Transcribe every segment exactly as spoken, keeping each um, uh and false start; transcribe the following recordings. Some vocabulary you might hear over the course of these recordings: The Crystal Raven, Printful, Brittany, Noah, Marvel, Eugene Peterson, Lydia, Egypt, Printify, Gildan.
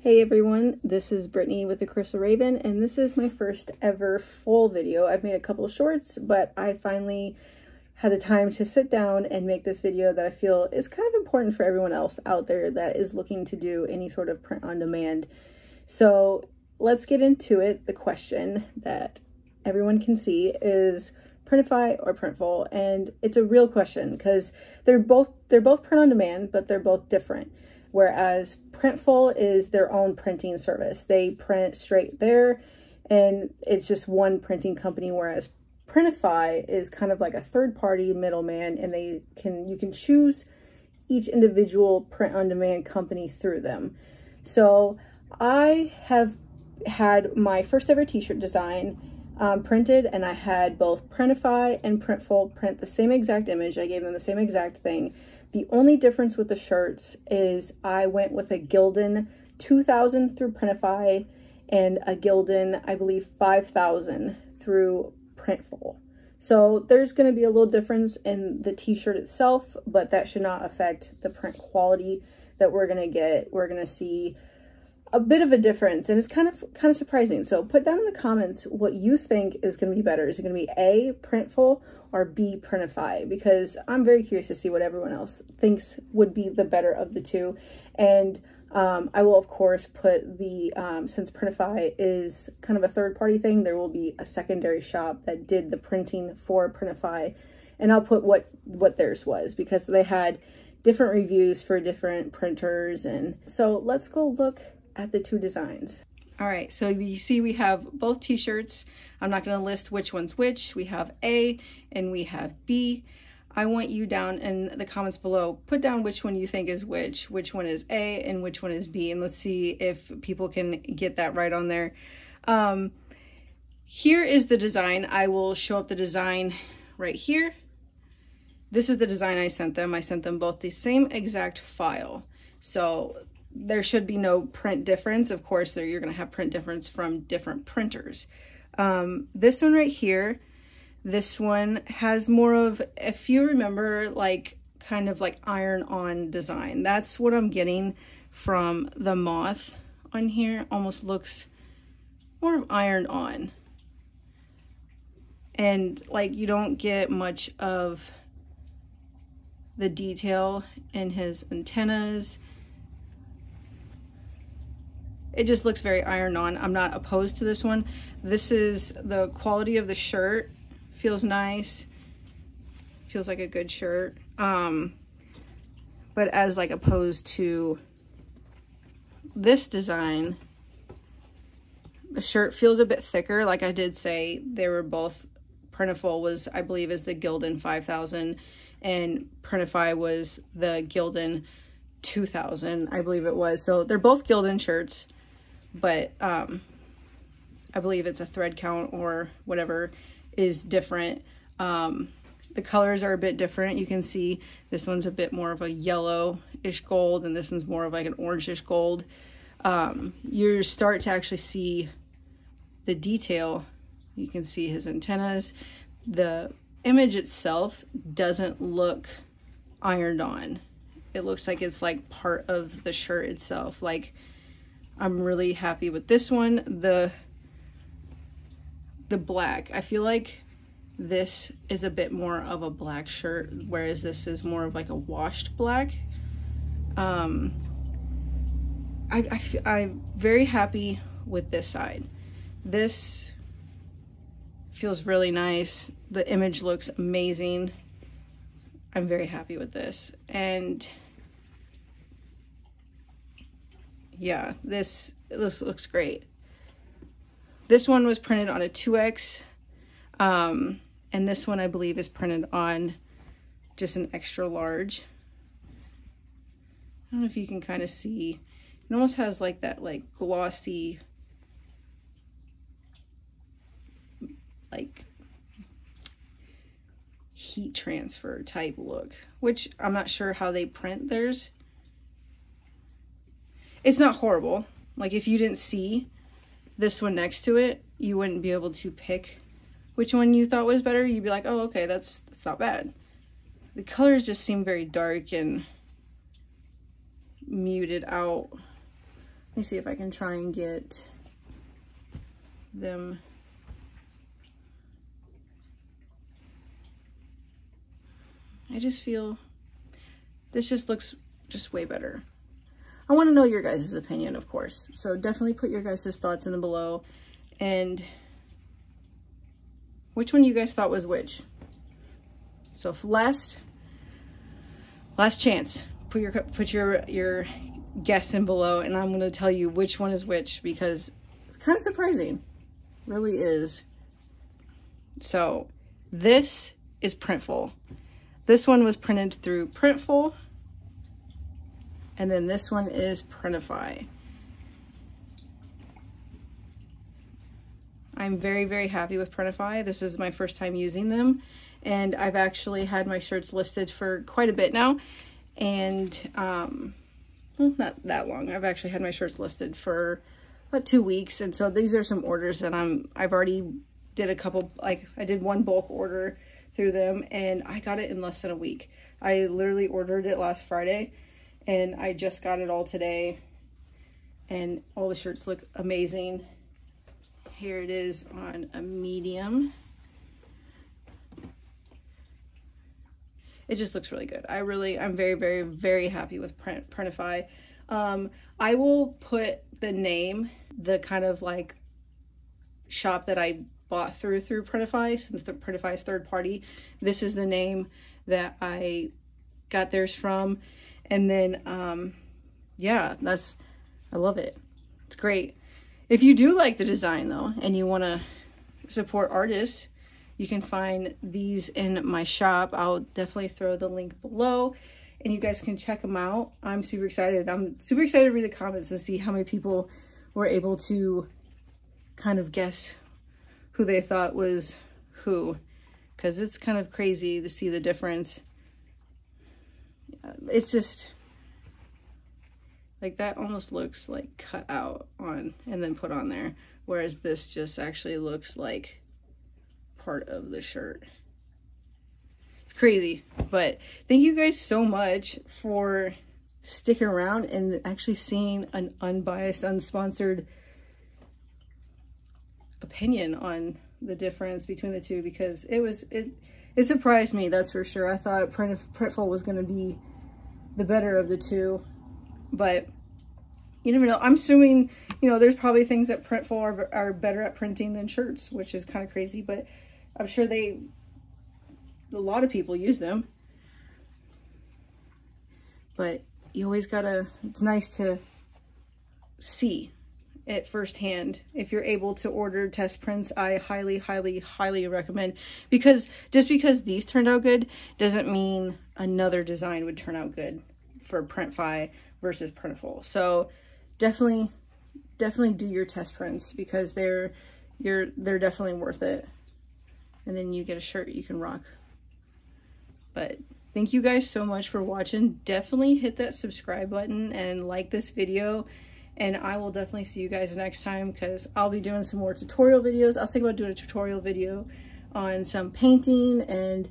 Hey everyone, this is Brittany with The Crystal Raven, and this is my first ever full video. I've made a couple shorts, but I finally had the time to sit down and make this video that I feel is kind of important for everyone else out there that is looking to do any sort of print on demand. So let's get into it. The question that everyone can see is Printify or Printful, and it's a real question because they're both they're both print on demand, but they're both different. Whereas Printful is their own printing service. They print straight there and it's just one printing company, whereas Printify is kind of like a third party middleman, and they can you can choose each individual print on demand company through them. So I have had my first ever t-shirt design um, printed, and I had both Printify and Printful print the same exact image. I gave them the same exact thing. The only difference with the shirts is I went with a Gildan two thousand through Printify and a Gildan, I believe, five thousand through Printful. So there's going to be a little difference in the t-shirt itself, but that should not affect the print quality that we're going to get. We're going to see a bit of a difference, and it's kind of kind of surprising. So put down in the comments what you think is going to be better. Is it going to be A, Printful, or B, Printify? Because I'm very curious to see what everyone else thinks would be the better of the two. And um, I will, of course, put the, um, since Printify is kind of a third-party thing, there will be a secondary shop that did the printing for Printify, and I'll put what, what theirs was, because they had different reviews for different printers. And so let's go look at the two designs. All right, so you see we have both t-shirts. I'm not gonna list which one's which. We have A and we have B. I want you down in the comments below, put down which one you think is which, which one is A and which one is B, and let's see if people can get that right on there. Um, here is the design. I will show up the design right here. This is the design I sent them. I sent them both the same exact file. So there should be no print difference. Of course, there you're going to have print difference from different printers. Um, this one right here, this one has more of, if you remember, like kind of like iron-on design. That's what I'm getting from the moth on here. Almost looks more of iron-on. And like you don't get much of the detail in his antennas. It just looks very iron-on. I'm not opposed to this one. This is the quality of the shirt. Feels nice. Feels like a good shirt. Um, but as like opposed to this design, the shirt feels a bit thicker. Like I did say, they were both, Printful was, I believe, is the Gildan five thousand and Printify was the Gildan two thousand, I believe it was. So they're both Gildan shirts. But um, I believe it's a thread count or whatever is different. Um, the colors are a bit different. You can see this one's a bit more of a yellowish gold, and this one's more of like an orangish gold. Um, you start to actually see the detail. You can see his antennas. The image itself doesn't look ironed on. It looks like it's like part of the shirt itself. Like, I'm really happy with this one. The the black, I feel like this is a bit more of a black shirt, whereas this is more of like a washed black. Um, I, I f I'm very happy with this side. This feels really nice. The image looks amazing. I'm very happy with this. And yeah, this, this looks great. This one was printed on a two X, um, and this one I believe is printed on just an extra large. I don't know if you can kind of see, it almost has like that like glossy, like heat transfer type look, which I'm not sure how they print theirs. It's not horrible. Like if you didn't see this one next to it, you wouldn't be able to pick which one you thought was better. You'd be like, oh, okay, that's, that's not bad. The colors just seem very dark and muted out. me see if I can try and get them I just feel this just looks just way better. I want to know your guys' opinion, of course. So definitely put your guys' thoughts in the below and which one you guys thought was which. So last, last chance, put your, put your, your guess in below and I'm going to tell you which one is which because it's kind of surprising. It really is. So this is Printful. This one was printed through Printful, and then this one is Printify. I'm very, very happy with Printify. This is my first time using them, and I've actually had my shirts listed for quite a bit now, and um, well, not that long. I've actually had my shirts listed for about two weeks, and so these are some orders that I'm, I've already did a couple, like I did one bulk order through them and I got it in less than a week. I literally ordered it last Friday and I just got it all today and all the shirts look amazing. Here it is on a medium. It just looks really good. I really, I'm very, very, very happy with Print, Printify. Um, I will put the name, the kind of like shop that I bought through through Printify, since the Printify is third party. This is the name that I got theirs from, and then um yeah, that's, I love it. It's great. If you do like the design though and you want to support artists, you can find these in my shop. I'll definitely throw the link below and you guys can check them out. I'm super excited. I'm super excited to read the comments and see how many people were able to kind of guess who they thought was who, because it's kind of crazy to see the difference. It's just like that almost looks like cut out on and then put on there, whereas this just actually looks like part of the shirt. It's crazy, but thank you guys so much for sticking around and actually seeing an unbiased, unsponsored opinion on the difference between the two, because it was it it surprised me, that's for sure. I thought Print, Printful was going to be the better of the two, but you never know. I'm assuming, you know, there's probably things that Printful are, are better at printing than shirts, which is kind of crazy, but I'm sure they a lot of people use them. But you always gotta, it's nice to see it firsthand. If you're able to order test prints, I highly, highly, highly recommend, because just because these turned out good doesn't mean another design would turn out good for Printify versus Printful. So definitely, definitely do your test prints, because they're, you're, they're definitely worth it. And then you get a shirt you can rock. But thank you guys so much for watching. Definitely hit that subscribe button and like this video. And I will definitely see you guys next time, because I'll be doing some more tutorial videos. I was thinking about doing a tutorial video on some painting, and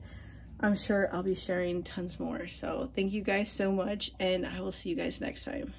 I'm sure I'll be sharing tons more. So thank you guys so much, and I will see you guys next time.